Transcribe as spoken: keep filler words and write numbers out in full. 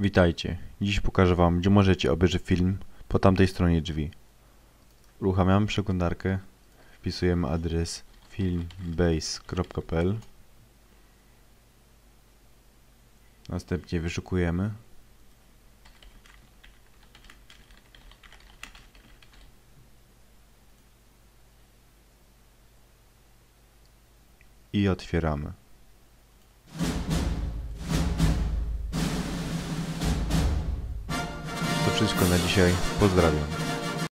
Witajcie, dziś pokażę Wam, gdzie możecie obejrzeć film Po tamtej stronie drzwi. Uruchamiamy przeglądarkę, wpisujemy adres filmbase kropka p l, następnie wyszukujemy. I otwieramy. To wszystko na dzisiaj. Pozdrawiam.